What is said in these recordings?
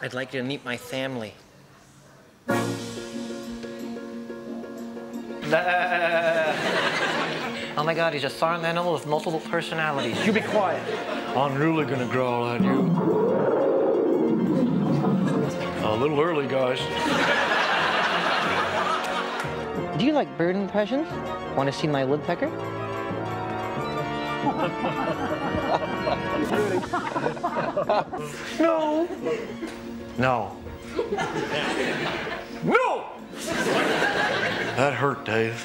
I'd like you to meet my family. Oh my God, he's a silent animal with multiple personalities. You be quiet. I'm really gonna growl at you. A little early, guys. Do you like bird impressions? Want to see my woodpecker? No. No. No! That hurt, Dave.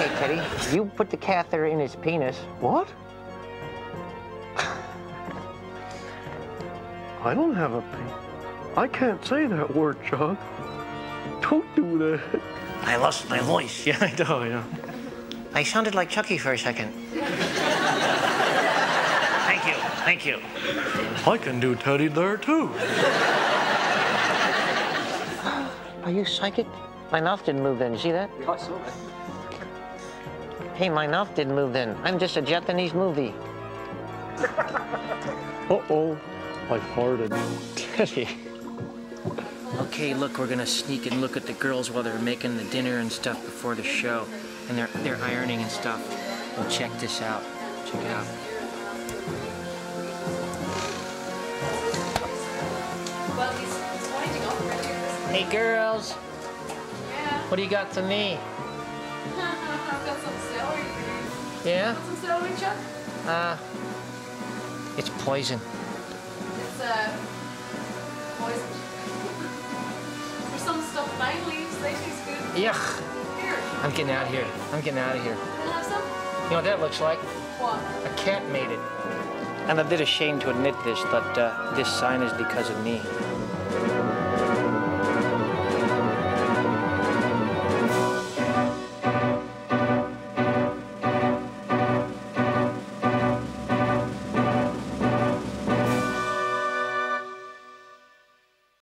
Okay, Teddy, you put the catheter in his penis. What? I don't have a penis. I can't say that word, Chuck. Don't do that. I lost my voice. Yeah, I know, yeah. I sounded like Chucky for a second. Thank you, thank you. I can do Teddy there, too. Are you psychic? My mouth didn't move then. You see that? Yeah, I saw that. Hey, my mouth didn't move then. I'm just a Japanese movie. Uh-oh. I farted. Teddy. Okay, look, we're gonna sneak and look at the girls while they're making the dinner and stuff before the show. And they're ironing and stuff. Well, check this out. Check it out. Hey, girls. Yeah. What do you got for me? I've got some celery for you. Yeah? Got some celery, Chuck? It's poison. It's poison. There's some stuff vine leaves. They taste good. Yuck. Here. I'm getting out of here. I'm getting out of here. Can I have some? You know what that looks like? What? A cat made it. I'm a bit ashamed to admit this, but this sign is because of me.